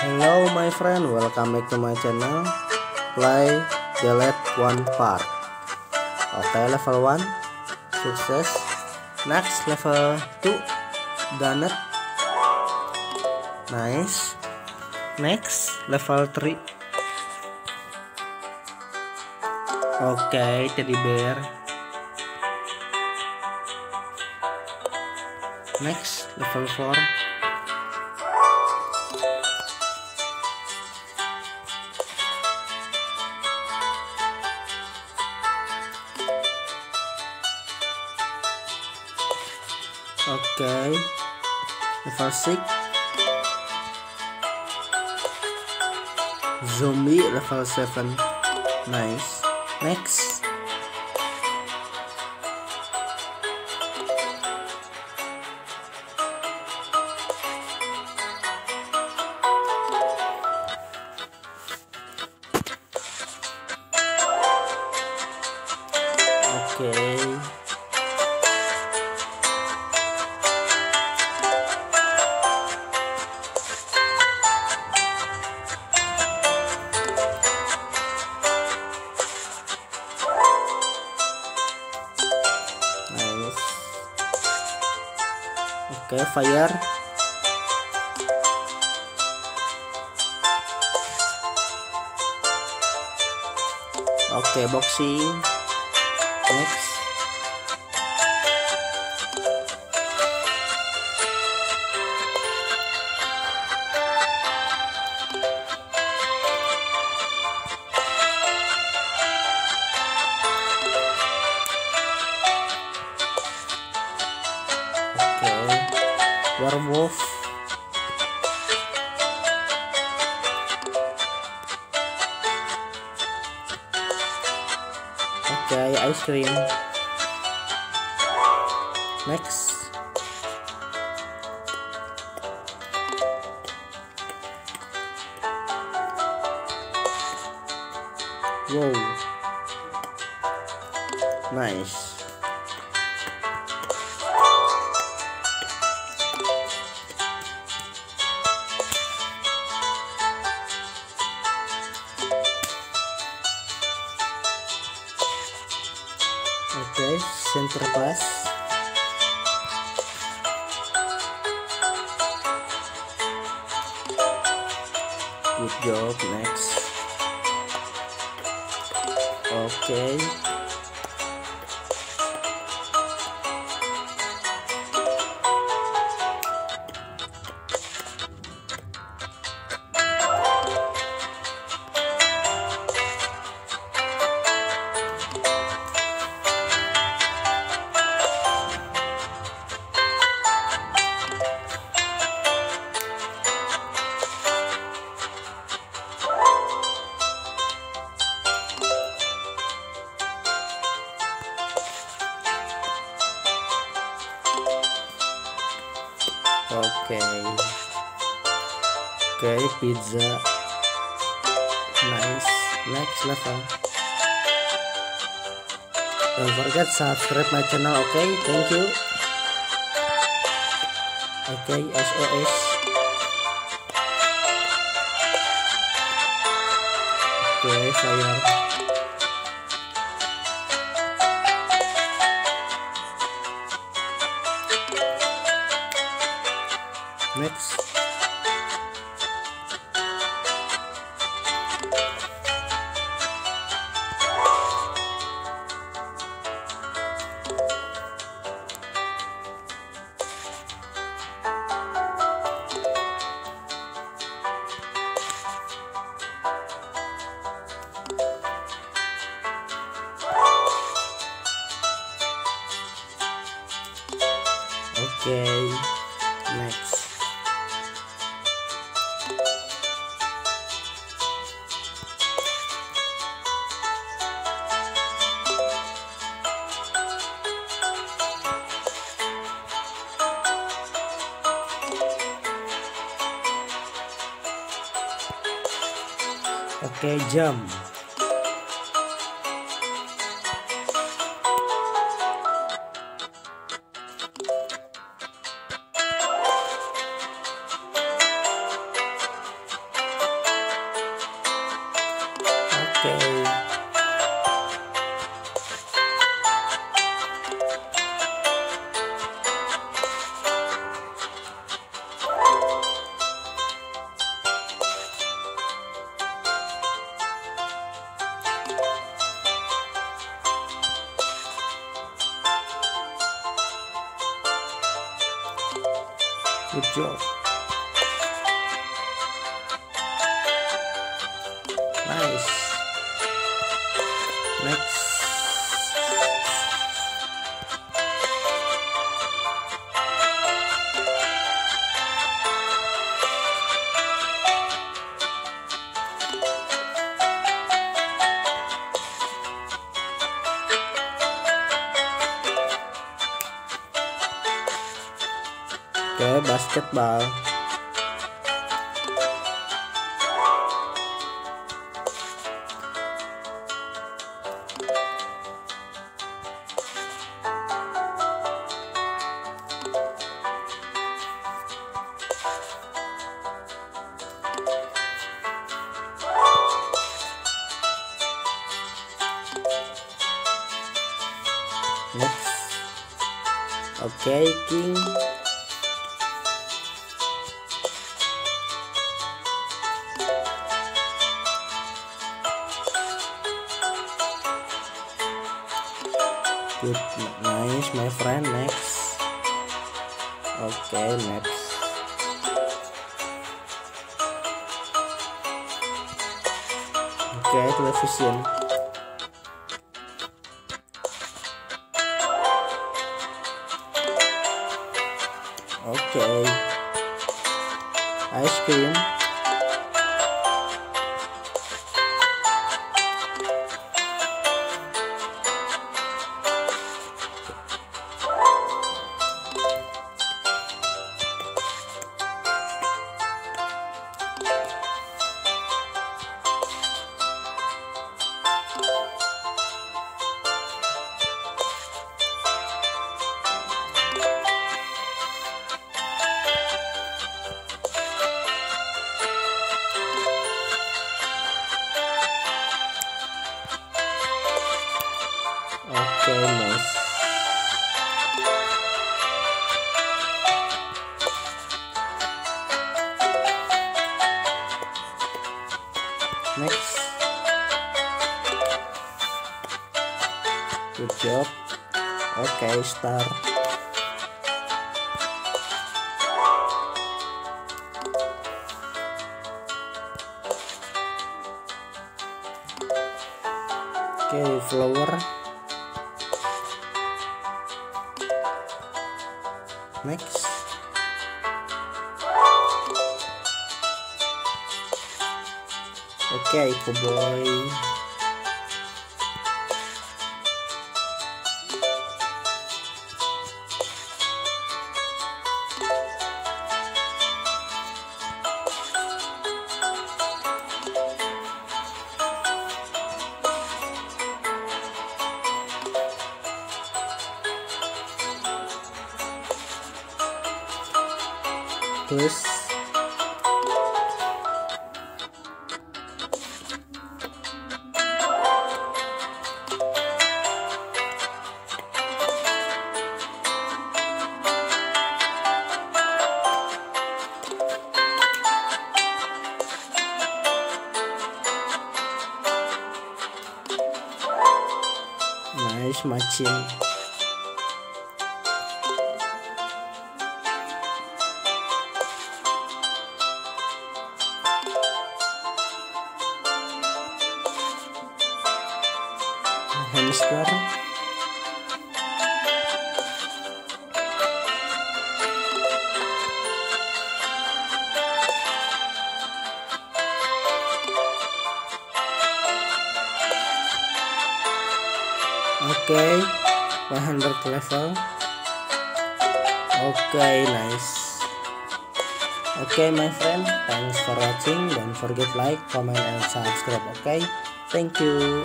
Hello my friend, welcome back to my channel. Play Draw One Part Okay. Level 1 sukses. Next level 2 done it. Nice. Next level 3. Okay, teddy bear. Next level 4. Okay, level 6. Zombie level 7. Nice. Next. Okay. Okay, fire. Okay, boxing. Next. Werewolf. Okay, ice cream. Next. Whoa. Nice. Okay, center pass. Good job, next. Okay. Okay, pizza. Nice. Next level. Don't forget subscribe my channel. Okay, thank you. Okay, SOS. Okay, fire. Next. Okay, next. Okay, jump. go. Good job. Nice. Next. Okay, basketball. Next. Okay, king. Good, nice, my friend. Next. Okay, next. Okay, television. Okay. Ice cream. Okay, nice. Next. Good job. Okay, star. Okay, flower. Next. Okay, cowboy. Plus. Nice matching. Hamster. Okay, 100 level. Okay, nice. Okay, my friend, thanks for watching. Don't forget like, comment, and subscribe. Okay, thank you.